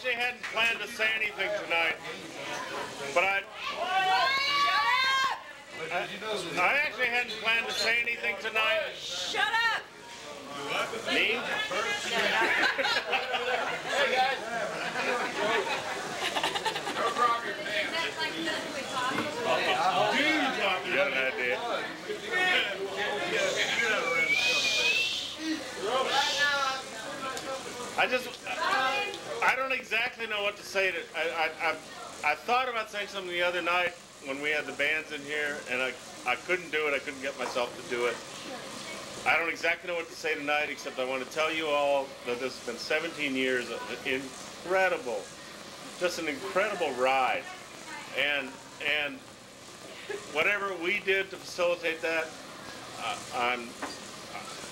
I hadn't planned to say anything tonight, but I actually hadn't planned to say anything tonight. Shut up! Me? Hey guys! Dude, got an idea. I don't exactly know what to say. I thought about saying something the other night when we had the bands in here, and I couldn't do it. I couldn't get myself to do it. I don't exactly know what to say tonight, except I want to tell you all that this has been 17 years of incredible, just an incredible ride. And whatever we did to facilitate that,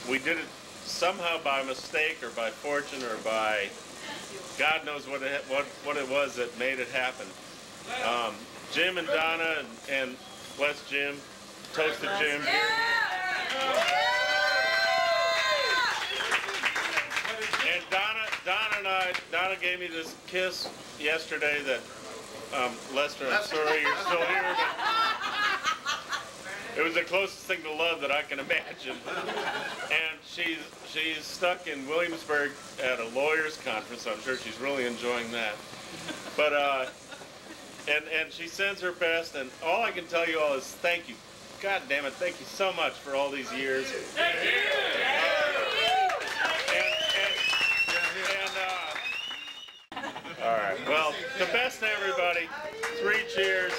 we did it somehow by mistake or by fortune or by God knows what it was that made it happen. Jim and Donna and bless Jim, toast to Jim. And Donna gave me this kiss yesterday that Lester, I'm sorry you're still here, but it was the closest thing to love that I can imagine. And she's stuck in Williamsburg at a lawyer's conference. I'm sure she's really enjoying that. But and she sends her best, and all I can tell you all is thank you. God damn it, thank you so much for all these years. Thank you. All right, well, the best to everybody. 3 cheers.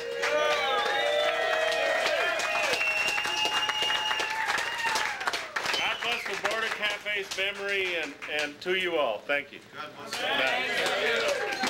The Border Cafe's memory and to you all. Thank you. God bless you.